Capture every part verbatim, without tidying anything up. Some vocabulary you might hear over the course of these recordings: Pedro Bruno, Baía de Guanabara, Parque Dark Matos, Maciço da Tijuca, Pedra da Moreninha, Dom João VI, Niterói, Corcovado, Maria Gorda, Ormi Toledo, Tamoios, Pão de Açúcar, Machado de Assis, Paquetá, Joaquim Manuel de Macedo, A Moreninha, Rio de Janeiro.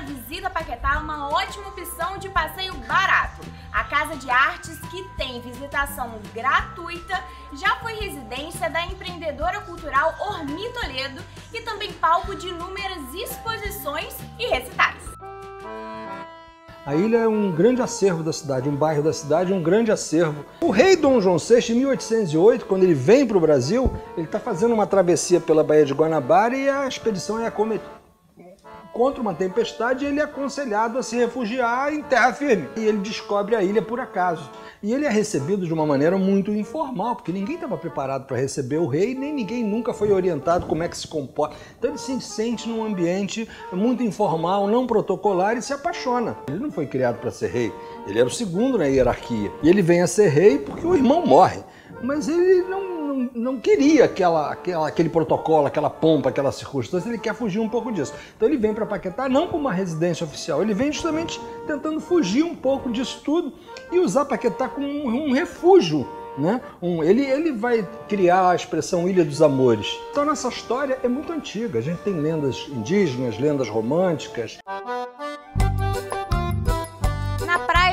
a visita a Paquetá é uma ótima opção de passeio barato. A Casa de Artes, que tem visitação gratuita, já foi residência da empreendedora cultural Ormi Toledo e também palco de inúmeras exposições e recitais. A ilha é um grande acervo da cidade, um bairro da cidade, um grande acervo. O rei Dom João sexto, em mil oitocentos e oito, quando ele vem para o Brasil, ele está fazendo uma travessia pela Baía de Guanabara e a expedição é acometida contra uma tempestade, ele é aconselhado a se refugiar em terra firme. E ele descobre a ilha por acaso. E ele é recebido de uma maneira muito informal, porque ninguém estava preparado para receber o rei, nem ninguém nunca foi orientado como é que se comporta. Então ele se sente num ambiente muito informal, não protocolar e se apaixona. Ele não foi criado para ser rei, ele era o segundo na hierarquia. E ele vem a ser rei porque o irmão morre, mas ele não... Não, não queria aquela, aquela, aquele protocolo, aquela pompa, aquela circunstância, ele quer fugir um pouco disso. Então ele vem para Paquetá não como uma residência oficial, ele vem justamente tentando fugir um pouco disso tudo e usar Paquetá como um, um refúgio, né? Um, ele, ele vai criar a expressão Ilha dos Amores. Então nossa história é muito antiga, a gente tem lendas indígenas, lendas românticas.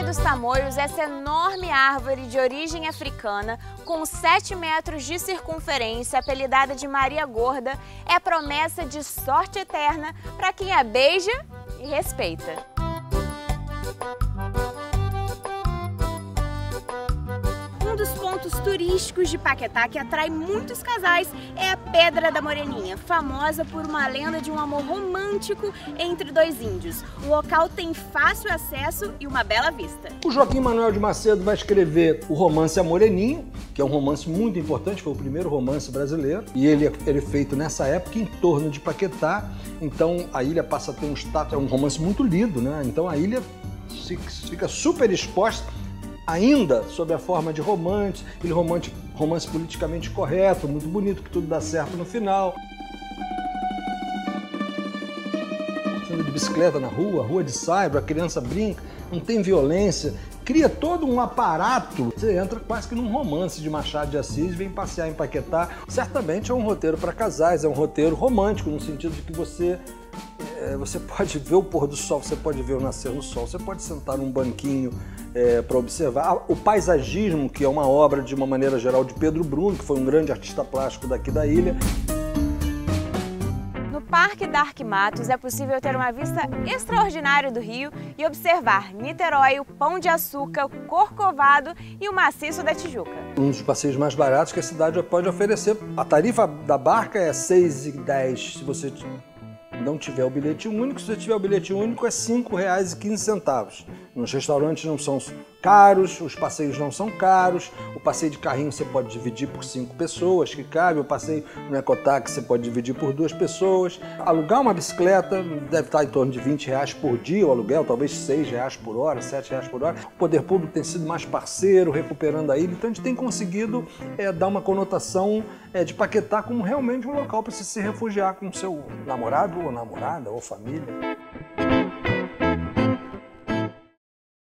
Dos Tamoios, essa enorme árvore de origem africana, com sete metros de circunferência, apelidada de Maria Gorda, é promessa de sorte eterna para quem a beija e respeita. Um dos pontos turísticos de Paquetá que atrai muitos casais é a Pedra da Moreninha, famosa por uma lenda de um amor romântico entre dois índios. O local tem fácil acesso e uma bela vista. O Joaquim Manuel de Macedo vai escrever o romance A Moreninha, que é um romance muito importante, foi o primeiro romance brasileiro, e ele é feito nessa época em torno de Paquetá, então a ilha passa a ter um status, é um romance muito lido, né? Então a ilha fica super exposta ainda sob a forma de romance, ele romance, romance politicamente correto, muito bonito, que tudo dá certo no final. Andando de bicicleta na rua, rua de saibro, a criança brinca, não tem violência, cria todo um aparato. Você entra quase que num romance de Machado de Assis, vem passear em Paquetá. Certamente é um roteiro para casais, é um roteiro romântico, no sentido de que você... Você pode ver o pôr do sol, você pode ver o nascer do sol, você pode sentar num banquinho é, para observar. O paisagismo, que é uma obra, de uma maneira geral, de Pedro Bruno, que foi um grande artista plástico daqui da ilha. No Parque Dark Matos é possível ter uma vista extraordinária do Rio e observar Niterói, o Pão de Açúcar, o Corcovado e o Maciço da Tijuca. Um dos passeios mais baratos que a cidade pode oferecer. A tarifa da barca é seis reais e dez centavos se você... não tiver o bilhete único, se você tiver o bilhete único é cinco reais e quinze centavos. Os restaurantes não são caros, os passeios não são caros, o passeio de carrinho você pode dividir por cinco pessoas que cabe, o passeio no ecotáxi você pode dividir por duas pessoas. Alugar uma bicicleta deve estar em torno de vinte reais por dia, o aluguel talvez seis reais por hora, sete reais por hora. O poder público tem sido mais parceiro, recuperando a ilha, então a gente tem conseguido é, dar uma conotação é, de Paquetá como realmente um local para você se refugiar com o seu namorado ou namorada ou família.